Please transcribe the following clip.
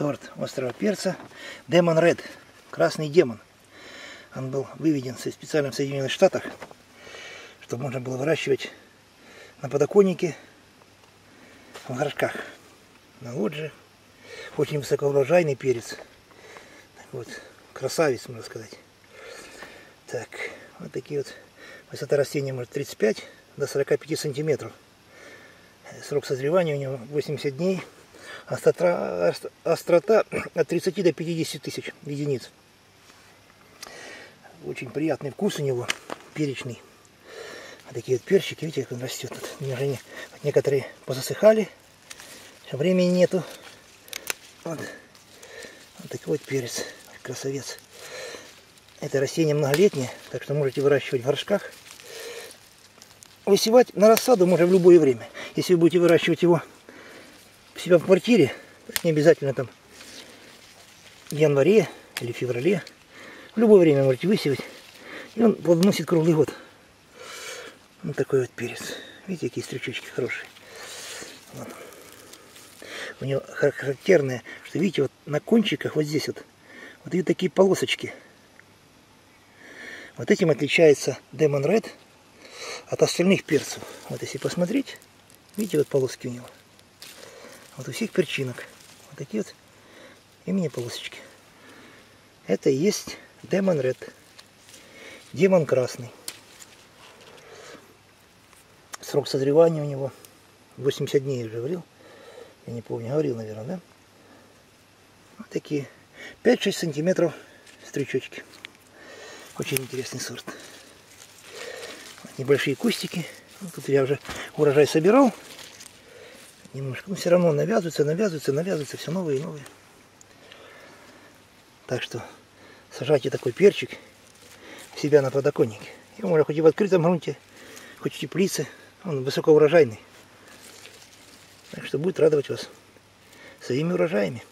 сорт острого перца Demon Red, красный демон. Он был выведен специально в Соединенных Штатах, чтобы можно было выращивать на подоконнике, в горшках, на лоджии. Очень высокоурожайный перец. Так вот, красавец, можно сказать. Так, вот такие вот. Высота растения может 35 до 45 сантиметров. Срок созревания у него 80 дней. Острота от 30 до 50 тысяч единиц. Очень приятный вкус у него, перечный. Вот такие вот перчики, видите, как он растет. Некоторые позасыхали, времени нету. Вот такой вот перец, красавец. Это растение многолетнее, так что можете выращивать в горшках. Высевать на рассаду можно в любое время. Если вы будете выращивать его у себя в квартире, не обязательно там в январе или феврале, в любое время можете высевать. И он плодоносит круглый год. Вот такой вот перец. Видите, какие стрючочки хорошие. Вот. У него характерное, что видите, вот на кончиках вот здесь вот и такие полосочки. Вот этим отличается Demon Red от остальных перцев. Вот если посмотреть, видите, вот полоски у него. Вот у всех перчинок. Вот такие вот полосочки. Это и есть Demon Red. Демон красный. Срок созревания у него 80 дней, я уже говорил. Я не помню, говорил, наверное, да? Вот такие 5-6 сантиметров стрючочки. Очень интересный сорт. Вот небольшие кустики. Тут я уже урожай собирал. Немножко, но все равно навязываются, все новые и новые. Так что сажайте такой перчик у себя на подоконнике. Его можно хоть и в открытом грунте, хоть в теплице. Он высокоурожайный. Так что будет радовать вас своими урожаями.